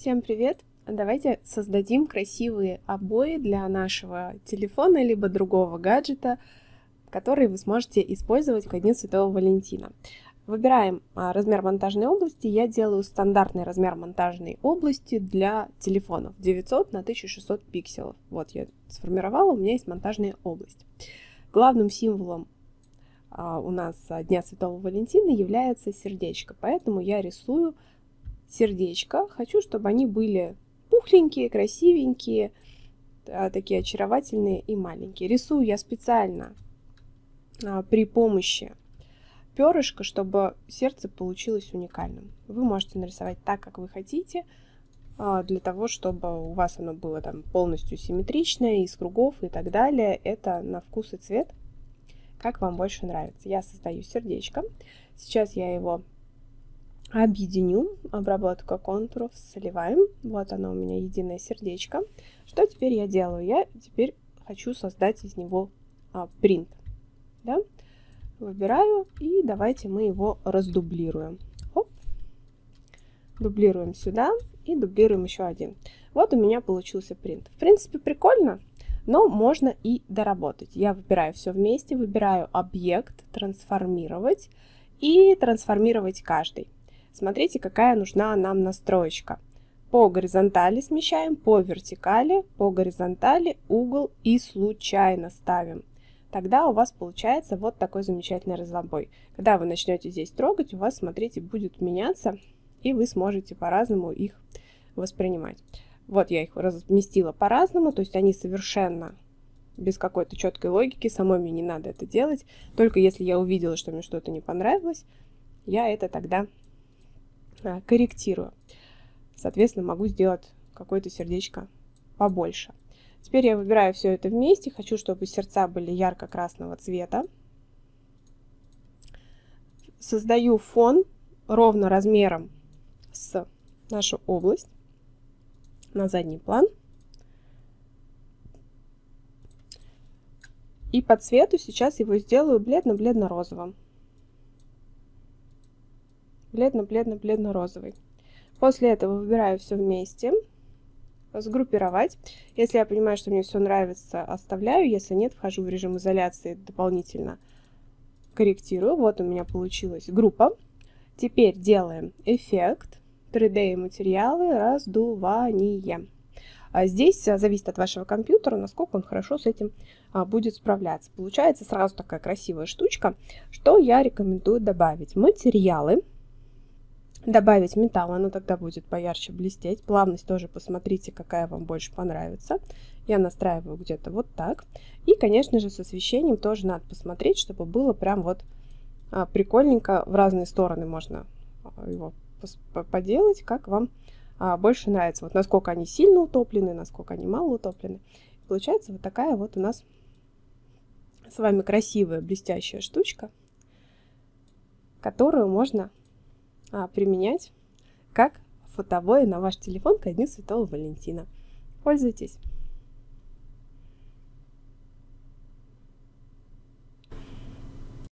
Всем привет! Давайте создадим красивые обои для нашего телефона либо другого гаджета, который вы сможете использовать ко дню Святого Валентина. Выбираем размер монтажной области. Я делаю стандартный размер монтажной области для телефонов 900 на 1600 пикселов. Вот я сформировала, у меня есть монтажная область. Главным символом у нас Дня Святого Валентина является сердечко, поэтому я рисую сердечко. Хочу, чтобы они были пухленькие, красивенькие, такие очаровательные и маленькие. Рисую я специально при помощи перышка, чтобы сердце получилось уникальным. Вы можете нарисовать так, как вы хотите, для того, чтобы у вас оно было там полностью симметричное, из кругов и так далее. Это на вкус и цвет, как вам больше нравится. Я создаю сердечко. Сейчас я его объединю, обработка контуров, сливаем. Вот оно у меня единое сердечко. Что теперь я делаю? Я теперь хочу создать из него принт. Да? Выбираю и давайте мы его раздублируем. Оп. Дублируем сюда и дублируем еще один. Вот у меня получился принт. В принципе, прикольно, но можно и доработать. Я выбираю все вместе, выбираю объект, трансформировать и трансформировать каждый. Смотрите, какая нужна нам настроечка. По горизонтали смещаем, по вертикали, по горизонтали, угол и случайно ставим. Тогда у вас получается вот такой замечательный разлобой. Когда вы начнете здесь трогать, у вас, смотрите, будет меняться, и вы сможете по-разному их воспринимать. Вот я их разместила по-разному, то есть они совершенно без какой-то четкой логики, самой мне не надо это делать. Только если я увидела, что мне что-то не понравилось, я это тогда корректирую. Соответственно, могу сделать какое-то сердечко побольше. Теперь я выбираю все это вместе. Хочу, чтобы сердца были ярко-красного цвета. Создаю фон ровно размером с нашу область на задний план. И по цвету сейчас его сделаю бледно-бледно-розовым. Бледно-бледно-бледно-розовый. После этого выбираю все вместе. Сгруппировать. Если я понимаю, что мне все нравится, оставляю. Если нет, вхожу в режим изоляции, дополнительно корректирую. Вот у меня получилась группа. Теперь делаем эффект 3D материалы раздувание. Здесь зависит от вашего компьютера, насколько он хорошо с этим будет справляться. Получается сразу такая красивая штучка. Что я рекомендую добавить? Материалы. Добавить металл, оно тогда будет поярче блестеть. Плавность тоже посмотрите, какая вам больше понравится. Я настраиваю где-то вот так. И, конечно же, с освещением тоже надо посмотреть, чтобы было прям вот прикольненько. В разные стороны можно его поделать, как вам больше нравится. Вот насколько они сильно утоплены, насколько они мало утоплены. Получается вот такая вот у нас с вами красивая блестящая штучка, которую можно применять как фотовое на ваш телефон ко дню Святого Валентина. Пользуйтесь!